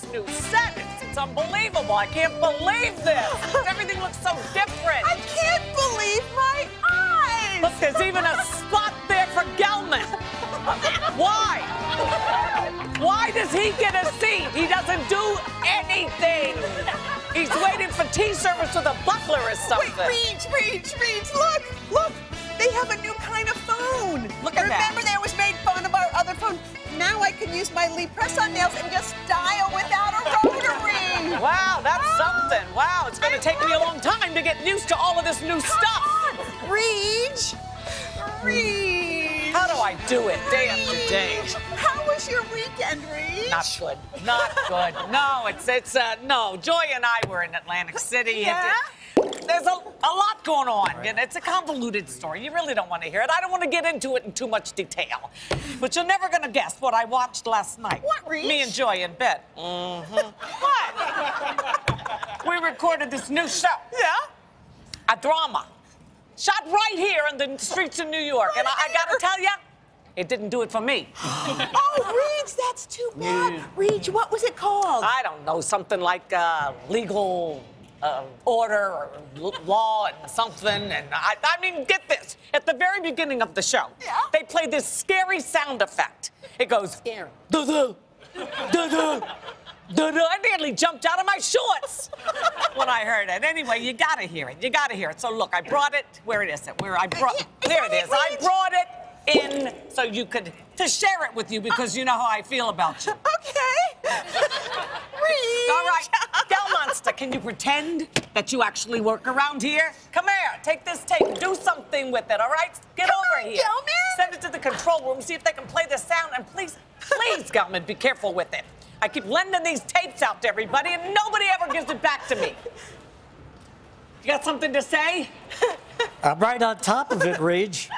this new set. It's unbelievable. I can't believe this. Everything looks so different. I can't believe my eyes. Look, there's even a spot there for Gelman. Why? Why does he get a seat? He doesn't do anything. He's waiting for tea service with a butler or something. Wait, Reege, look. They have a new kind of phone. Look at that. Remember, they always made fun of our other phone. Now I can use my Lee Press-On nails and just dial without a rotary. Wow, that's something. Wow, it's going to take me a long time to get used to all of this new stuff. Reege. How do I do it day after day? How was your weekend, Reege? Not good. No, no. Joy and I were in Atlantic City. Yeah? There's a lot going on, and it's a convoluted story. You really don't want to hear it. I don't want to get into it in too much detail. But you're never going to guess what I watched last night. What, Reege? Me and Joy in bed. What? We recorded this new show. Yeah? A drama. Shot right here on the streets of New York. And I got to tell you, it didn't do it for me. Oh, Reege, that's too bad. Reege, what was it called? I don't know. Something like legal... order or law and something, and I mean, get this. At the very beginning of the show, they play this scary sound effect. It goes, scary. Doo-doo, doo-doo, doo-doo. I nearly jumped out of my shorts when I heard it. Anyway, you gotta hear it. You gotta hear it. So look, I brought it. There it is. I brought it in so you could share it with you because you know how I feel about you. Okay. Reege. All right. Can you pretend that you actually work around here? Come here, take this tape, do something with it, all right? Get over here. Gelman. Send it to the control room, see if they can play the sound, and please, Gelman, be careful with it. I keep lending these tapes out to everybody, and nobody ever gives it back to me. You got something to say? I'm right on top of it, Reege.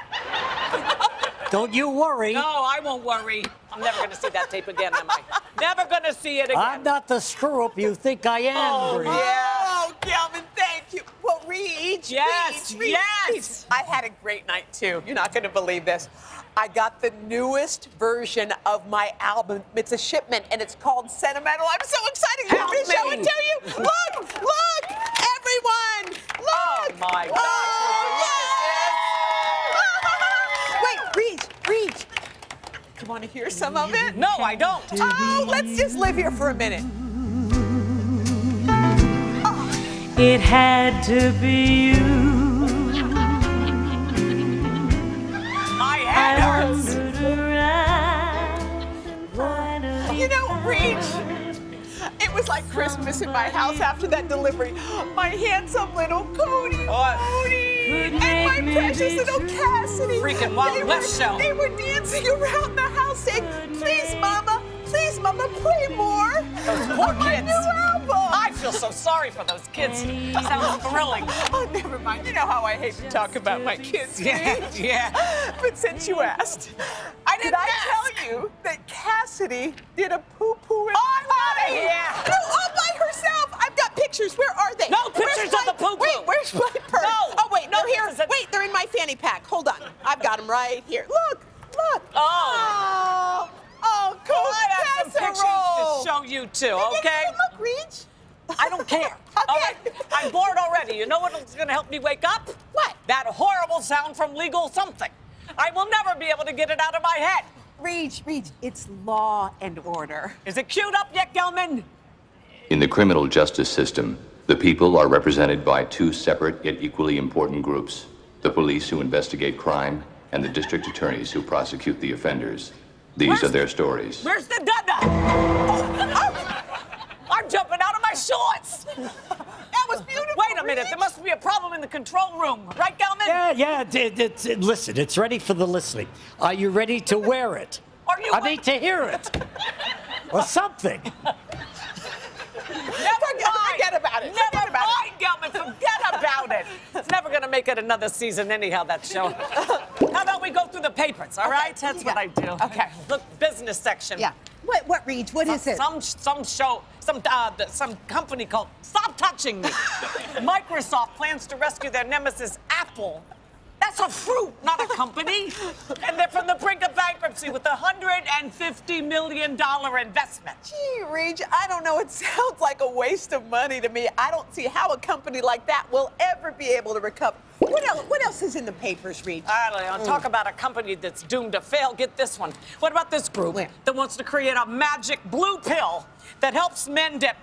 Don't you worry. No, I won't worry. I'm never going to see that tape again, am I? Never going to see it again. I'm not the screw-up you think I am, Reege. Oh, Gelman, thank you. Well, Reege, Reege. I had a great night, too. You're not going to believe this. I got the newest version of my album. It's a shipment, and it's called Sentimental. I'm so excited. I'm going to show it to you. Look, everyone. Look. Oh, my God. Want to hear some of it? No, I don't. Oh, let's just live here for a minute. Oh. It had to be you. My head hurts. You know, Reege, it was like Christmas in my house after that delivery. My handsome little Cody. Cody. And my precious little Cassidy. Freaking Wild West show. They were dancing around the house saying, please, Mama, play more. Those poor kids. My new album. I feel so sorry for those kids. Sounds thrilling. Oh, never mind. You know how I hate to talk about my kids. Yeah. But since you asked, did I tell you that Cassidy did a poo-poo in my body? No, all by herself. I've got pictures. Where are they? No pictures of the poo-poo. Wait, where's my purse? No. Oh, wait, no, here. Wait, they're in my fanny pack. Hold on. I've got them right here. Look. Oh. Oh, cool. I have some pictures to show you, too, okay? Look, Reege. I don't care. Okay. All right. I'm bored already. You know what's going to help me wake up? What? That horrible sound from legal something. I will never be able to get it out of my head. Reege, it's Law and Order. Is it queued up yet, Gelman? In the criminal justice system, the people are represented by two separate yet equally important groups. The police who investigate crime and the district attorneys who prosecute the offenders. These are their stories. Mirsten Dunda! I'm jumping out of my shorts! That was beautiful. Wait a minute, there must be a problem in the control room. Right, Gelman? Listen, it's ready for the listening. Are you ready to wear it? I need to hear it. Or something. Never mind, Gelman, forget about it. It's never going to make it another season anyhow, that show. How about we go through the papers, all right? That's what I do. Okay. Look, business section. Yeah. What, Reege? What is it? Some company called Stop Touching Me. Microsoft plans to rescue their nemesis, Apple. That's a fruit, not a company. And they're from the brink of bankruptcy with a $150 million investment. Gee, Reege, I don't know. It sounds like a waste of money to me. I don't see how a company like that will ever be able to recover. What else is in the papers, Reege? All right, Leon, talk about a company that's doomed to fail. Get this one. What about this group that wants to create a magic blue pill that helps men dip?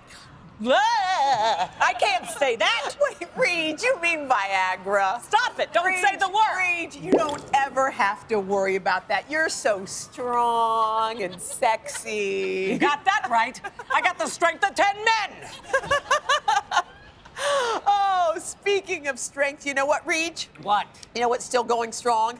I can't say that. Wait, Reege, you mean Viagra. Stop it. Don't say the word. Reege, you don't ever have to worry about that. You're so strong and sexy. You got that right. I got the strength of 10 men. Oh, speaking of strength, you know what, Reege? What? You know what's still going strong?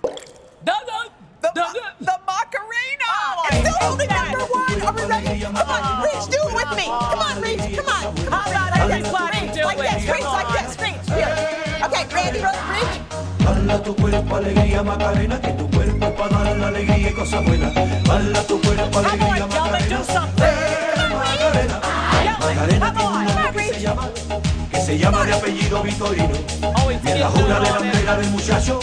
The Macarena! Oh, it's still only number 1. Are we ready? Come on, Reege, do it with me. Come on, Reege, come on. How about everybody do it? Like this, Reege, like this, Reege. Yeah. Okay, Randy, Reege. Bala tu cuerpo, alegría, Macarena, que tu cuerpo es para dar la alegría y cosas buenas. Bala tu cuerpo, alegría, Macarena. Come on, Reege. Macarena tiene un nombre que se llama de apellido Vitorino. Y es la jura de la mera del muchacho.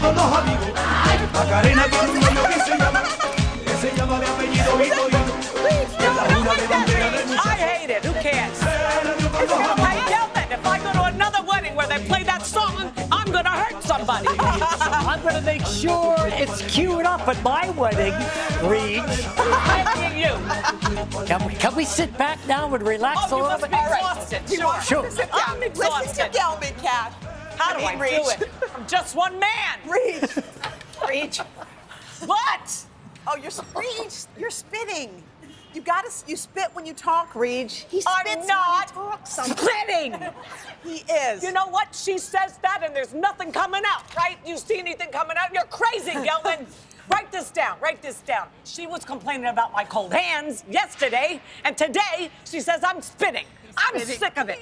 Con los amigos, Macarena con un niño que se llama de apellido Vitorino. I hate it. Who cares? Hey, Gelman, if I go to another wedding where they play that song, I'm gonna hurt somebody. I'm gonna make sure it's queued up at my wedding, Reege. Can we sit back now and relax a little bit? All right. Sure. I'm exhausted. Listen to Gelman, Cat. How do I do it? I'm just one man. Reege. Reege. What? Oh, you're spitting. You gotta spit when you talk, Reege. He spits when he talks. Spitting. He is. You know what? She says that and there's nothing coming out, right? You see anything coming out? You're crazy, Gelman. Write this down. Write this down. She was complaining about my cold hands yesterday, and today she says I'm spitting. I'm sick of it.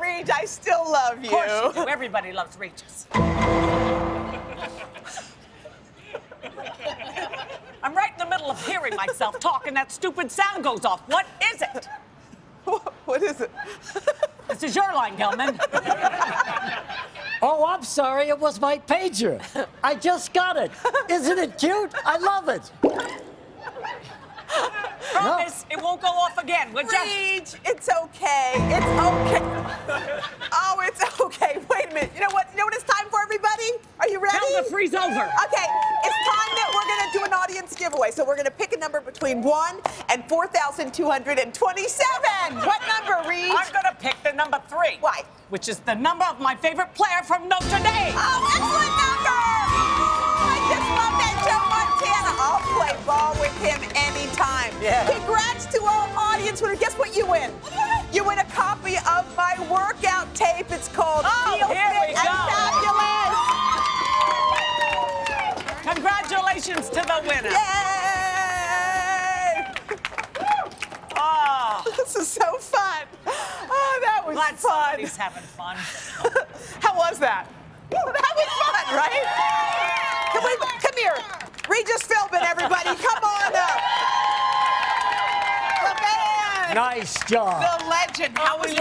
Reege, I still love you. Of course you do. Everybody loves Reege's. I'm right in the middle of hearing myself talk, and that stupid sound goes off. What is it? What is it? This is your line, Gelman. Oh, I'm sorry. It was my pager. I just got it. Isn't it cute? I love it. Promise, it won't go off again. Would you? Reege, it's okay. It's okay. Oh, it's okay. Wait a minute. You know what? You know what it's time for, everybody? Are you ready? Now the free's over. Okay. It's time that we're going to do an audience giveaway. So we're going to pick a number between 1 and 4,227. What number, Reege? I'm going to pick the number 3. Why? Which is the number of my favorite player from Notre Dame. Oh, excellent number! I just love that Joe Montana. I'll play ball with him anytime. Yeah. Congrats to our audience winner. Guess what you win? You win a copy of my workout tape. It's called Feel Fit and Fabulous. Congratulations to the winner. Yay! Oh. This is so fun. Oh, that was fun. Somebody's having fun. How was that? That was fun, right? Come here. Regis Philbin, everybody. Come on up. The man. Nice job. The legend. How was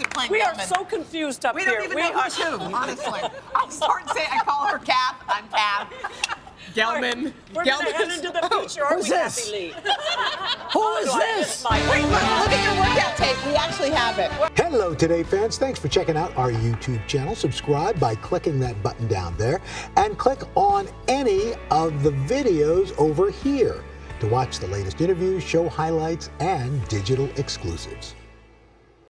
it playing? We are so confused up here. We don't even know who's who, honestly. I'll start saying, I call her Cap. I'm Cap. Gelman. We're going to head into the future. Who's this? Who is this? Wait, look at your workout tape. We actually have it. Hello, Today fans. Thanks for checking out our YouTube channel. Subscribe by clicking that button down there and click on any of the videos over here to watch the latest interviews, show highlights, and digital exclusives.